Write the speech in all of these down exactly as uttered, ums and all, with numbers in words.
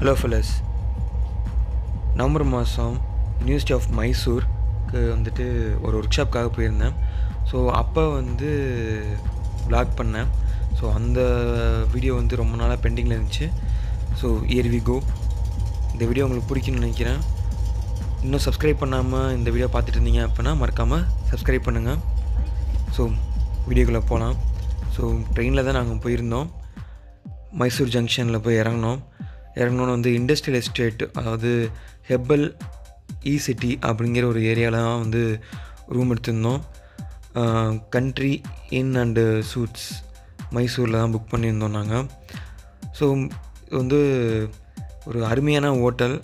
Hello fellows, November மாதம் university of மைசூருக்கு வந்துட்டு ஒரு ஒர்க் ஷாப்புக்காக போயிருந்தேன். ஸோ அப்போ வந்து vlog பண்ணேன். ஸோ அந்த வீடியோ வந்து ரொம்ப நாளாக பெண்டிங்கில் இருந்துச்சு. So here we go. இந்த வீடியோ உங்களுக்கு பிடிக்குன்னு நினைக்கிறேன். இன்னும் சப்ஸ்கிரைப் பண்ணாமல் இந்த வீடியோ பார்த்துட்டு இருந்தீங்க அப்படின்னா மறக்காமல் சப்ஸ்கிரைப் பண்ணுங்கள். ஸோ வீடியோக்குள்ளே போகலாம். ஸோ ட்ரெயினில் தான் நாங்கள் போயிருந்தோம். மைசூர் ஜங்ஷனில் போய் இறங்கினோம். இறங்கணுன்னு வந்து இண்டஸ்ட்ரியல் எஸ்டேட், அதாவது ஹெப்பல் இ சிட்டி அப்படிங்கிற ஒரு ஏரியாவிலாம் வந்து ரூம் எடுத்திருந்தோம். கண்ட்ரி இன் அண்டு சூட்ஸ் மைசூரில் தான் புக் பண்ணியிருந்தோம் நாங்கள். ஸோ வந்து ஒரு அருமையான ஹோட்டல்,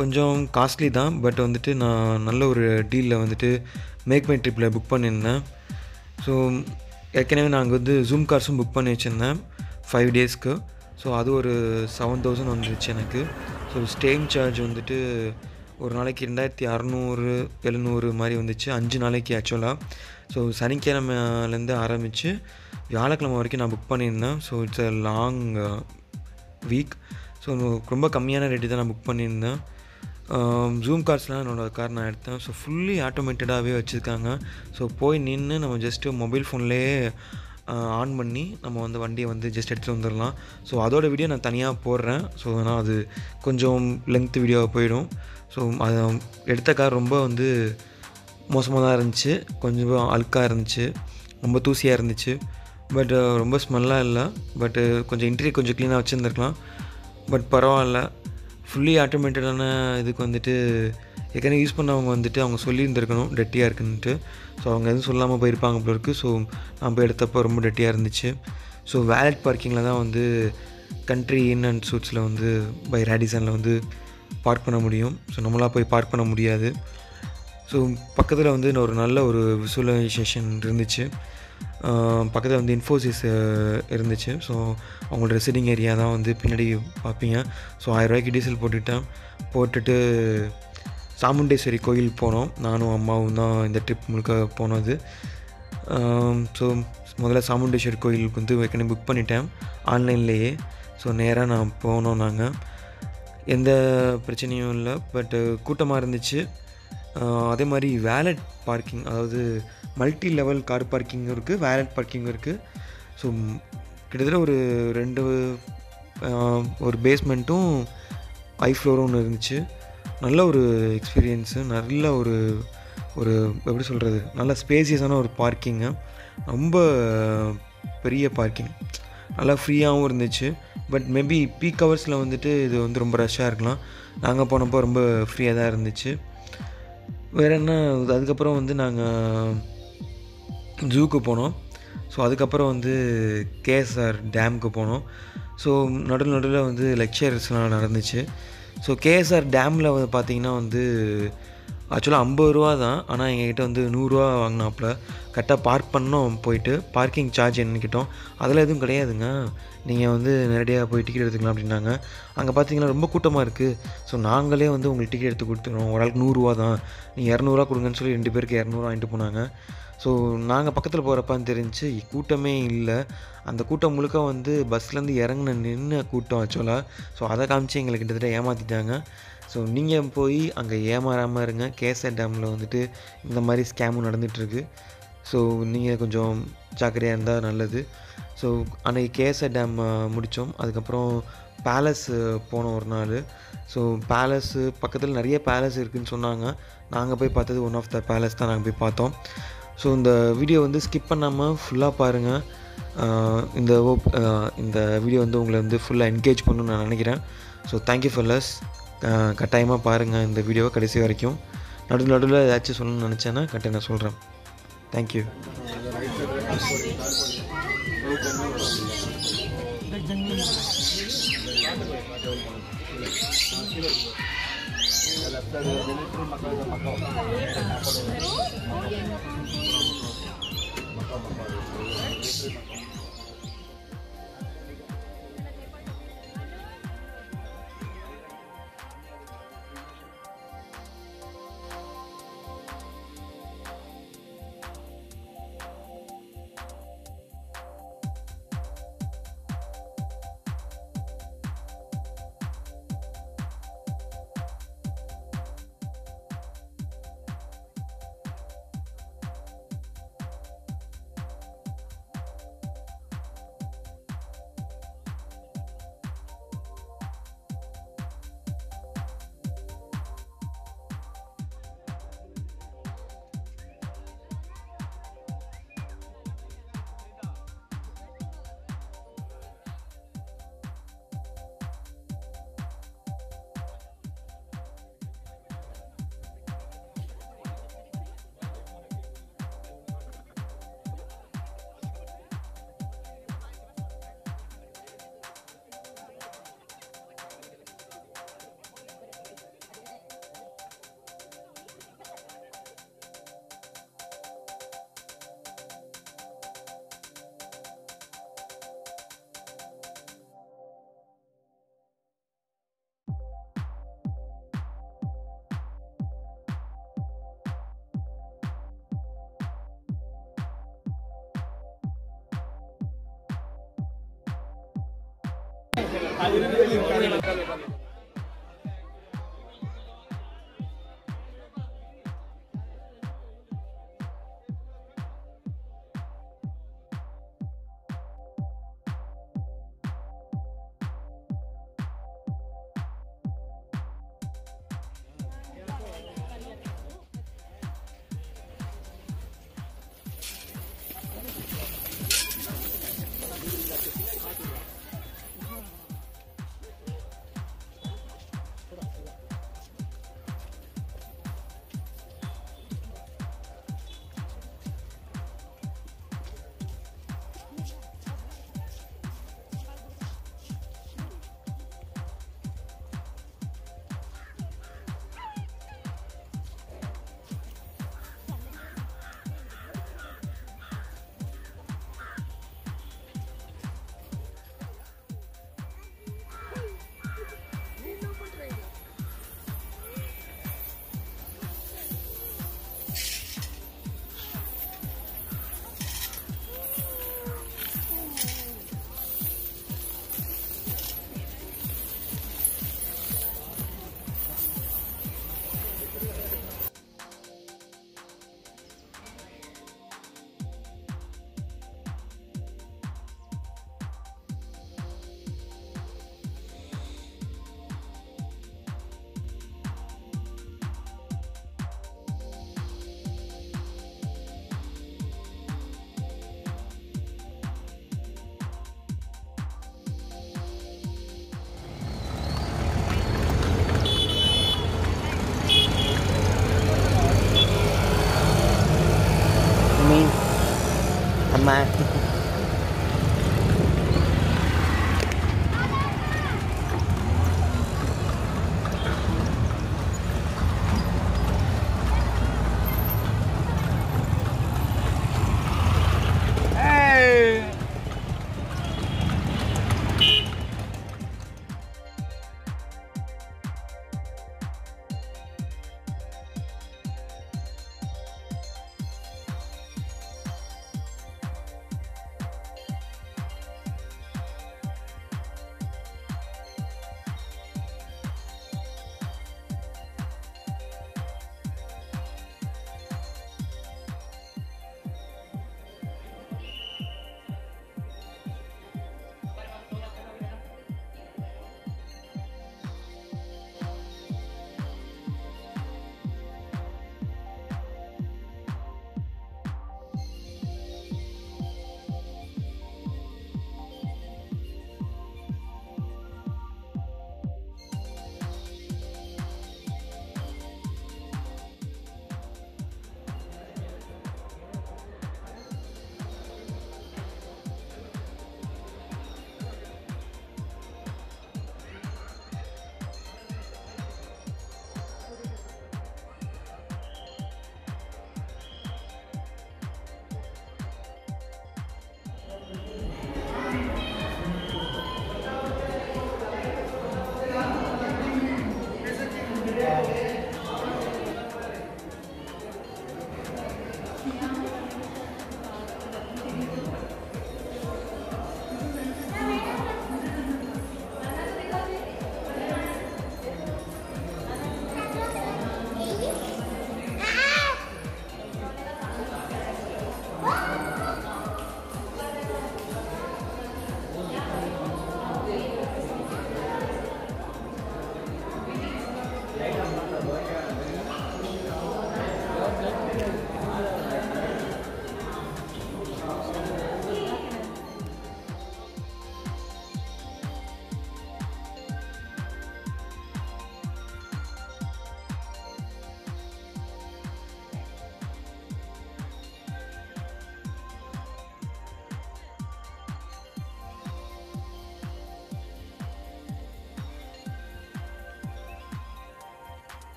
கொஞ்சம் காஸ்ட்லி தான். பட் வந்துட்டு நான் நல்ல ஒரு டீலில் வந்துட்டு மேக் மை ட்ரிப்பில் புக் பண்ணியிருந்தேன். ஸோ ஏற்கனவே நாங்கள் வந்து ஜூம் கார்ஸும் புக் பண்ணி வச்சுருந்தேன் ஃபைவ் டேஸ்க்கு. ஸோ அது ஒரு செவன் தௌசண்ட் வந்துருச்சு எனக்கு. ஸோ ஸ்டேயிங் சார்ஜ் வந்துட்டு ஒரு நாளைக்கு ரெண்டாயிரத்தி அறநூறு எழுநூறு மாதிரி வந்துச்சு, அஞ்சு நாளைக்கு ஆக்சுவலாக. ஸோ சனிக்கிழமைலேருந்து ஆரம்பித்து வியாழக்கிழமை வரைக்கும் நான் புக் பண்ணியிருந்தேன். So it's a long week. So ரொம்ப கம்மியான ரேட்டு தான் நான் புக் பண்ணியிருந்தேன். ஜூம் கார்ஸ்லாம் என்னோடய கார் நான் எடுத்தேன். ஸோ ஃபுல்லி ஆட்டோமேட்டடாகவே வச்சுருக்காங்க. ஸோ போய் நின்று நம்ம ஜஸ்ட்டு மொபைல் ஃபோன்லேயே ஆன் பண்ணி நம்ம வந்து வண்டியை வந்து ஜஸ்ட் எடுத்துகிட்டு வந்துடலாம். ஸோ அதோட வீடியோ நான் தனியாக போடுறேன். ஸோ ஆனால் அது கொஞ்சம் லென்த் வீடியோவாக போயிடும். ஸோ அது எடுத்த கார் ரொம்ப வந்து மோசமாக தான் இருந்துச்சு, கொஞ்சம் அழுக்காக இருந்துச்சு, ரொம்ப தூசியாக இருந்துச்சு. பட் ரொம்ப ஸ்மெல்லாக இல்லை. பட்டு கொஞ்சம் இன்டீரியர் கொஞ்சம் க்ளீனாக வச்சுருந்துருக்கலாம். பட் பரவாயில்ல. ஃபுல்லி ஆட்டோமேட்டடான இதுக்கு வந்துட்டு ஏற்கனவே யூஸ் பண்ணவங்க வந்துட்டு அவங்க சொல்லியிருந்துருக்கணும் டெட்டியாக இருக்குன்ட்டு. ஸோ அவங்க எதுவும் சொல்லாமல் போயிருப்பாங்க போல இருக்குது. ஸோ நம்ம எடுத்தப்போ ரொம்ப டெட்டியாக இருந்துச்சு. ஸோ வேலட் பார்க்கிங்கில் தான் வந்து கண்ட்ரி இன் அண்ட் சூட்ஸில் வந்து பை ரேடிசனில் வந்து பார்க் பண்ண முடியும். ஸோ நம்மளாக போய் பார்க் பண்ண முடியாது. ஸோ பக்கத்தில் வந்து ஒரு நல்ல ஒரு விசுவலைசேஷன் இருந்துச்சு. பக்கத்தில் வந்து இன்ஃபோசிஸ் இருந்துச்சு. ஸோ அவங்களோட சிட்டிங் ஏரியா தான் வந்து பின்னாடி பார்ப்பீங்க. ஸோ ஆயிரம் ரூபாய்க்கு டீசல் போட்டுவிட்டேன். போட்டுட்டு சாமுண்டேஸ்வரி கோயில் போனோம். நானும் அம்மாவும் தான் இந்த ட்ரிப் முழுக்க போனது. ஸோ முதல்ல சாமுண்டேஸ்வரி கோயிலுக்கு வந்து ஏற்கனவே புக் பண்ணிட்டேன் ஆன்லைன்லேயே. ஸோ நேராக நான் போனோம். நாங்கள் எந்த பிரச்சனையும் இல்லை. பட்டு கூட்டமாக இருந்துச்சு. அதே மாதிரி வேலட் பார்க்கிங், அதாவது மல்டி லெவல் கார் பார்க்கிங்கும் இருக்குது, வேலட் பார்க்கிங்கும் இருக்குது. ஸோ கிட்டத்தட்ட ஒரு ரெண்டு ஒரு பேஸ்மெண்ட்டும் ஐ ஃப்ளோரும் ஒன்று இருந்துச்சு. நல்ல ஒரு எக்ஸ்பீரியன்ஸு, நல்ல ஒரு ஒரு எப்படி சொல்கிறது, நல்ல ஸ்பேசியஸான ஒரு பார்க்கிங்கு, ரொம்ப பெரிய பார்க்கிங், நல்லா ஃப்ரீயாகவும் இருந்துச்சு. பட் மேபி பீக் ஹவர்ஸில் வந்துட்டு இது வந்து ரொம்ப ரஷ்ஷாக இருக்கலாம். நாங்கள் போனப்போ ரொம்ப ஃப்ரீயாக தான் இருந்துச்சு. வேறு என்ன, அதுக்கப்புறம் வந்து நாங்கள் ஜூக்கு போனோம். ஸோ அதுக்கப்புறம் வந்து கேஎஸ்ஆர் டேமுக்கு போனோம். ஸோ நடுவில் நடுவில் வந்து லெக்சர்ஸ்லாம் நடந்துச்சு. ஸோ கேஎஸ்ஆர் டேமில் வந்து பார்த்திங்கன்னா வந்து ஆக்சுவலாக ஐம்பது ரூபா தான். ஆனால் எங்கள்கிட்ட வந்து நூறுரூவா வாங்கினாப்புல. கரெக்டாக பார்க் பண்ணோம். போயிட்டு பார்க்கிங் சார்ஜ் என்னக்கிட்டோம். அதில் எதுவும் கிடையாதுங்க, நீங்கள் வந்து நேரடியாக போய் டிக்கெட் எடுத்துக்கலாம் அப்படின்னாங்க. அங்கே பார்த்திங்கன்னா ரொம்ப கூட்டமாக இருக்குது. ஸோ நாங்களே வந்து உங்களுக்கு டிக்கெட் எடுத்து கொடுத்துறோம், ஒரு ஆளுக்கு நூறுரூவா தான், நீங்கள் இரநூறுவா கொடுங்கன்னு சொல்லி ரெண்டு பேருக்கு இரநூறுவா வாங்கிட்டு போனாங்க. ஸோ நாங்கள் பக்கத்தில் போகிறப்பான்னு தெரிஞ்சு கூட்டமே இல்லை. அந்த கூட்டம் முழுக்க வந்து பஸ்லேருந்து இறங்கின நின்று கூட்டம் ஆக்சுவலாக. ஸோ அதை காமிச்சு எங்களுக்கு கிட்டத்தட்ட ஏமாற்றிட்டாங்க. ஸோ நீங்கள் போய் அங்கே ஏமாறாமல் இருங்க. கேஎஸ்ஆர் டேமில் வந்துட்டு இந்த மாதிரி ஸ்கேமும் நடந்துகிட்ருக்கு. ஸோ நீங்கள் கொஞ்சம் ஜாக்கிரதையாக இருந்தால் நல்லது. ஸோ அன்றைக்கி கேஎஸ்ஆர் டேம் முடித்தோம். அதுக்கப்புறம் பேலஸ் போனோம் ஒரு நாள். ஸோ பேலஸு பக்கத்தில் நிறைய பேலஸ் இருக்குதுன்னு சொன்னாங்க. நாங்கள் போய் பார்த்தது ஒன் ஆஃப் த பேலஸ் தான் நாங்கள் போய் பார்த்தோம். ஸோ இந்த வீடியோ வந்து ஸ்கிப் பண்ணாமல் ஃபுல்லாக பாருங்கள். இந்த இந்த வீடியோ வந்து உங்களை வந்து ஃபுல்லாக என்கேஜ் பண்ணணும்னு நான் நினைக்கிறேன். So thank you fellows. கட்டாயமாக பாருங்கள் இந்த வீடியோவை கடைசி வரைக்கும். நடுவில் நடுவில் ஏதாச்சும் சொல்லணும்னு நினச்சேன்னா கட்டாயம் நான் சொல்கிறேன். Thank you.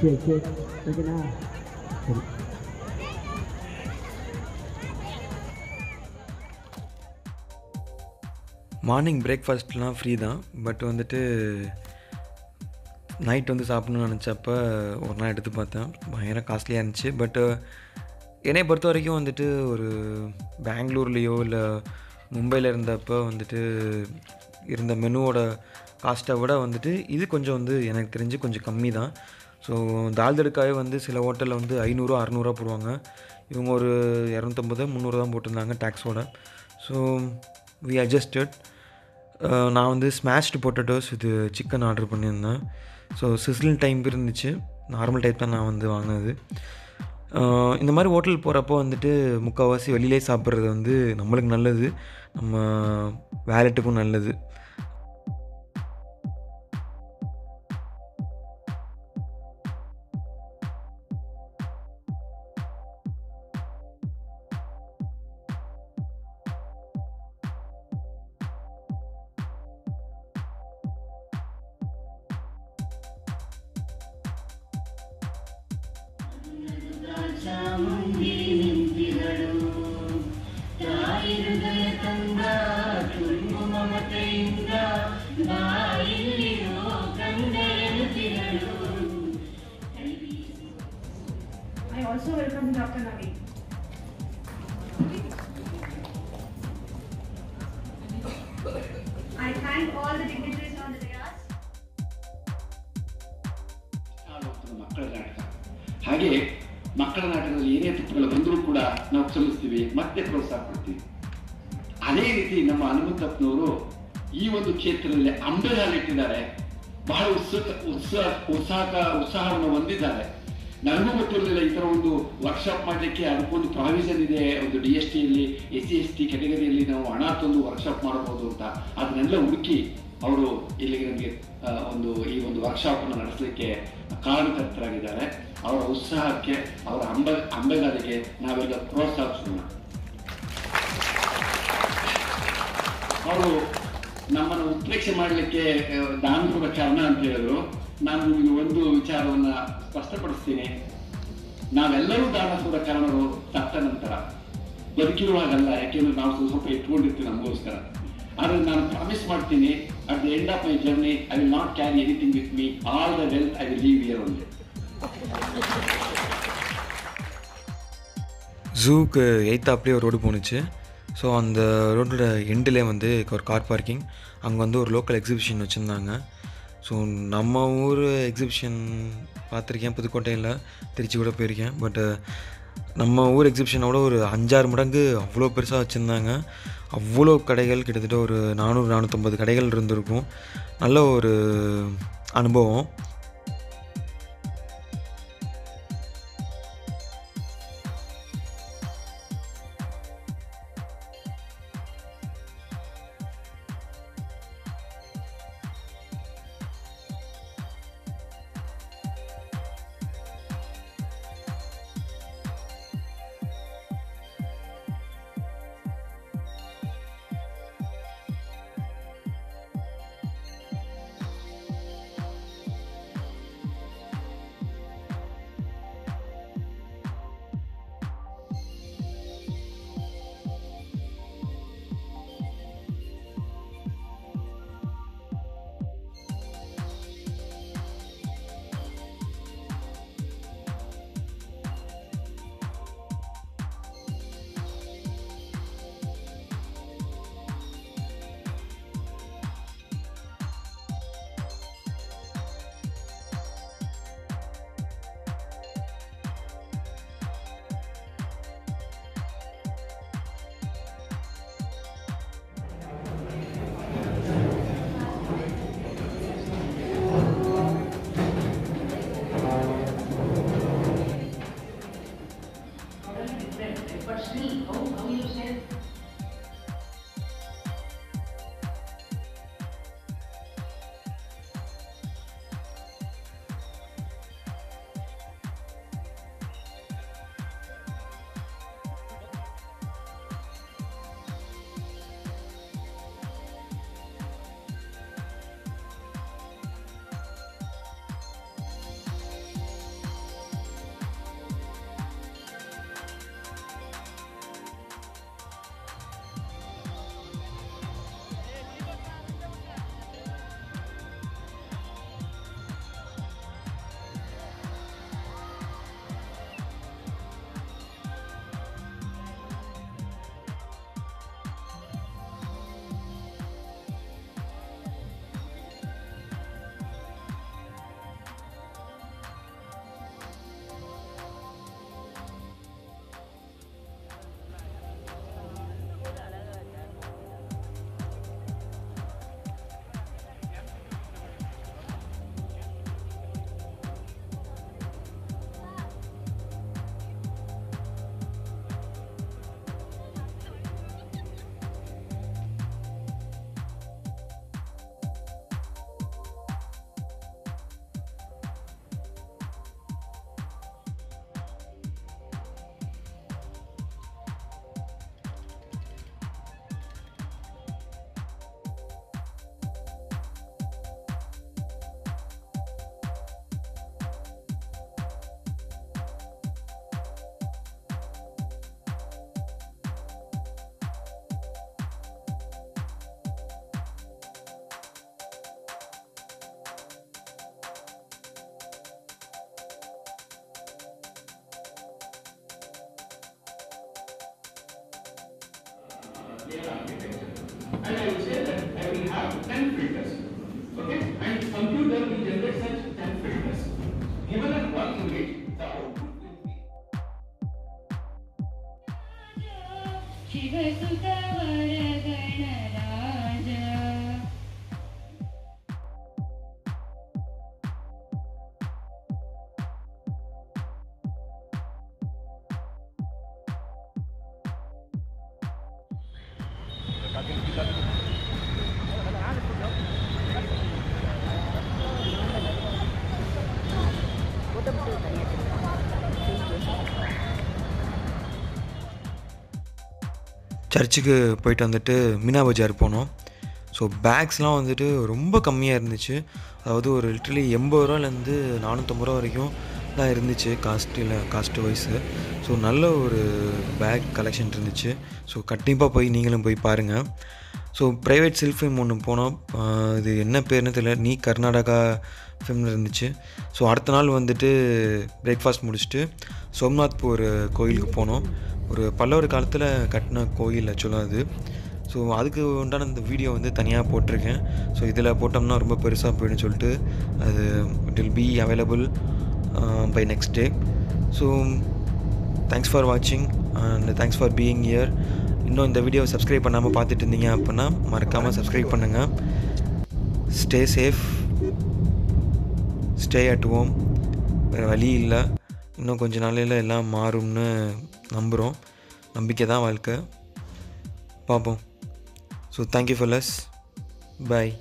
Good, good. Look at that. Morning பிரேக்ஃபாஸ்ட்லாம் ஃப்ரீ தான். பட் வந்துட்டு நைட் வந்து சாப்பிட்ணுன்னு நினச்சப்போ ஒரு நாள் எடுத்து பார்த்தேன், பயங்கர காஸ்ட்லியாக இருந்துச்சு. பட்டு என்னை பொறுத்த வரைக்கும் வந்துட்டு ஒரு பெங்களூர்லேயோ இல்லை மும்பையில் இருந்தப்போ வந்துட்டு இருந்த மெனுவோட காஸ்ட்டை விட வந்துட்டு இது கொஞ்சம் வந்து எனக்கு தெரிஞ்சு கொஞ்சம் கம்மி தான். ஸோ தால் தடுக்காவே வந்து சில ஹோட்டலில் வந்து ஐநூறுரூவா அறநூறுவா போடுவாங்க. இவங்க ஒரு இரநூத்தம்பது முந்நூறு தான் போட்டிருந்தாங்க டேக்ஸோட. So we adjusted. நான் வந்து ஸ்மாஷ்டு பொட்டேட்டோஸ் இது சிக்கன் ஆர்டர் பண்ணியிருந்தேன். ஸோ சிஸ்லிங் டைம் இருந்துச்சு, நார்மல் டைப் தான் நான் வந்து வாங்கினது. இந்த மாதிரி ஹோட்டல் போகிறப்போ வந்துட்டு முக்கால்வாசி வெளியிலே சாப்பிட்றது வந்து நம்மளுக்கு நல்லது, நம்ம வேலெட்டுக்கும் நல்லது. I also welcome Doctor Navi. I thank all the dignitaries on the dais. ಹಾಗೆ ಮಕ್ಕಳ ನಾಟಕದಲ್ಲಿ ಏನೇ ತಪ್ಪುಗಳು ಬಂದರೂ ಕೂಡ ನಾವು ಕ್ಷಮಿಸ್ತೀವಿ, ಮತ್ತೆ ಪ್ರೋತ್ಸಾಹ ಕೊಡ್ತೀವಿ. ಅದೇ ರೀತಿ ನಮ್ಮ ಹನುಮಂತಪ್ಪನವರು ಈ ಒಂದು ಕ್ಷೇತ್ರದಲ್ಲಿ ಅಂಬೆಗಾಲಿಟ್ಟಿದ್ದಾರೆ, ಬಹಳ ಉತ್ಸುಕ ಉತ್ಸಾಹ ಉತ್ಸಾಹ ಉತ್ಸಾಹವನ್ನು ಹೊಂದಿದ್ದಾರೆ. ನನಗೂ ಗೊತ್ತಿರಲಿಲ್ಲ ಈ ಥರ ಒಂದು ವರ್ಕ್ಶಾಪ್ ಮಾಡಲಿಕ್ಕೆ ಅದಕ್ಕೊಂದು ಪ್ರಾವಿಷನ್ ಇದೆ, ಒಂದು ಡಿ ಎಸ್ ಟಿಯಲ್ಲಿ ಎಸ್ ಸಿ ಎಸ್ ಟಿ ಕೆಟಗರಿಯಲ್ಲಿ ನಾವು ಹಣ ತಂದು ವರ್ಕ್ಶಾಪ್ ಮಾಡಬಹುದು ಅಂತ. ಅದನ್ನೆಲ್ಲ ಹುಡುಕಿ ಅವರು ಇಲ್ಲಿಗೆ ನನಗೆ ಒಂದು ಈ ಒಂದು ವರ್ಕ್ಶಾಪನ್ನು ನಡೆಸಲಿಕ್ಕೆ ಕಾರಣಕರ್ತರಾಗಿದ್ದಾರೆ. ಅವರ ಉತ್ಸಾಹಕ್ಕೆ, ಅವರ ಅಂಬೆ ಅಂಬೆಗಾರಿಗೆ ನಾವೆಲ್ಲ ಪ್ರೋತ್ಸಾಹಿಸೋಣ. ಅವರು ನಮ್ಮನ್ನು ಉತ್ಪ್ರೇಕ್ಷೆ ಮಾಡಲಿಕ್ಕೆ ದಾನಪೂರ್ವ ಕಾರಣ ಅಂತ ಹೇಳಿದ್ರು. ನಾನು ನಿಮಗೆ ಒಂದು ವಿಚಾರವನ್ನು ಸ್ಪಷ್ಟಪಡಿಸ್ತೀನಿ, ನಾವೆಲ್ಲರೂ ದಾನಪೂರ್ವ ಕಾರಣರು ತಕ್ಕ ನಂತರ ಬದುಕಿರುವಾಗಲ್ಲ, ಯಾಕೆಂದ್ರೆ ನಾವು ಸ್ವಲ್ಪ ಸ್ವಲ್ಪ ಇಟ್ಕೊಂಡಿರ್ತೀವಿ ನಮಗೋಸ್ಕರ. ಆದರೆ ನಾನು ಪ್ರಾಮಿಸ್ ಮಾಡ್ತೀನಿ, at the end of my journey I will not carry anything with me, all the wealth I will leave here only. ஜூக்கு எய்த்தாப்லேயே ஒரு ரோடு போணுச்சு. ஸோ அந்த ரோட்டோட எண்டுலே வந்து ஒரு கார் பார்க்கிங், அங்கே வந்து ஒரு லோக்கல் எக்ஸிபிஷன் வச்சுருந்தாங்க. ஸோ நம்ம ஊர் எக்ஸிபிஷன் பார்த்துருக்கேன், புதுக்கோட்டையில், திருச்சி கூட போயிருக்கேன். பட்டு நம்ம ஊர் எக்ஸிபிஷனோட ஒரு அஞ்சாறு மடங்கு அவ்வளோ பெருசாக வச்சுருந்தாங்க. அவ்வளோ கடைகள், கிட்டத்தட்ட ஒரு நானூறு நானூற்றம்பது கடைகள் இருந்திருக்கும். நல்ல ஒரு அனுபவம். their architecture. And I would say that I will have ten filters. Okay? And computer will generate such ten filters. Given at one unit, the output will be. சர்ச்சுக்கு போயிட்டு வந்துட்டு மீனா பஜார் போனோம். ஸோ பேக்ஸ்லாம் வந்துட்டு ரொம்ப கம்மியாக இருந்துச்சு. அதாவது ஒரு லிட்டரலி எண்பது ரூபாலேருந்து நானூற்றம்பது ரூபா வரைக்கும் தான் இருந்துச்சு காஸ்ட்டில் காஸ்ட் வைஸு. ஸோ நல்ல ஒரு பேக் கலெக்ஷன் இருந்துச்சு. ஸோ கண்டிப்பாக போய் நீங்களும் போய் பாருங்கள். ஸோ ப்ரைவேட் செல்ஃப் ஃபிலிம் ஒன்று போனோம். இது என்ன பேர்னு தெரியல, நீ கர்நாடகா ஃபிலிம் இருந்துச்சு. ஸோ அடுத்த நாள் வந்துட்டு பிரேக்ஃபாஸ்ட் முடிச்சுட்டு சோம்நாத் ஒரு கோயிலுக்கு போனோம். ஒரு பல்லவர் காலத்தில் கட்டின கோயில் ஆக்சுவலாக அது. ஸோ அதுக்கு உண்டான இந்த வீடியோ வந்து தனியாக போட்டிருக்கேன். ஸோ இதில் போட்டோம்னா ரொம்ப பெருசாக போயிடுன்னு சொல்லிட்டு அது it will be available by next day. So thanks for வாட்சிங் and thanks for being here. இன்னும் இந்த வீடியோவை சப்ஸ்கிரைப் பண்ணாமல் பார்த்துட்டு இருந்தீங்க அப்படின்னா மறக்காமல் சப்ஸ்கிரைப் பண்ணுங்கள். Stay safe, stay at home. வேறு வழி இல்லை, இன்னும் கொஞ்சம் நாளையில் எல்லாம் மாறும்னு நம்புகிறோம். நம்பிக்கை தான் வாழ்க்கை, பார்ப்போம். ஸோ தேங்க்யூ ஃபார் லஸ், பாய்.